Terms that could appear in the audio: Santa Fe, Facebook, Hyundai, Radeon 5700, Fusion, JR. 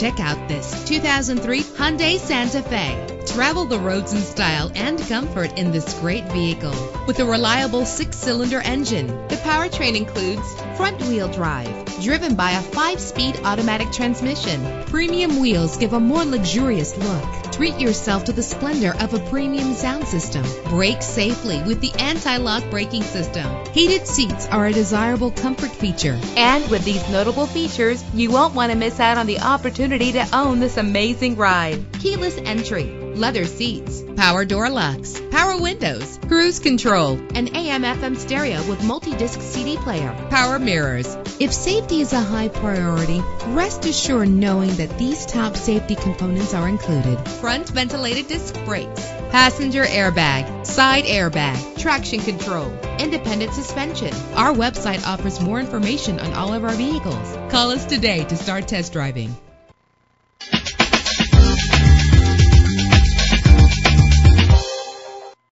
Check out this 2003 Hyundai Santa Fe. Travel the roads in style and comfort in this great vehicle. With a reliable 6-cylinder engine, the powertrain includes front-wheel drive, driven by a 5-speed automatic transmission. Premium wheels give a more luxurious look. Treat yourself to the splendor of a premium sound system. Brake safely with the anti-lock braking system. Heated seats are a desirable comfort feature. And with these notable features, you won't want to miss out on the opportunity to own this amazing ride. Keyless entry, leather seats, power door locks, power windows, cruise control, an AM/FM stereo with multi-disc CD player, power mirrors. If safety is a high priority, rest assured knowing that these top safety components are included: front ventilated disc brakes, passenger airbag, side airbag, traction control, independent suspension. Our website offers more information on all of our vehicles. Call us today to start test driving.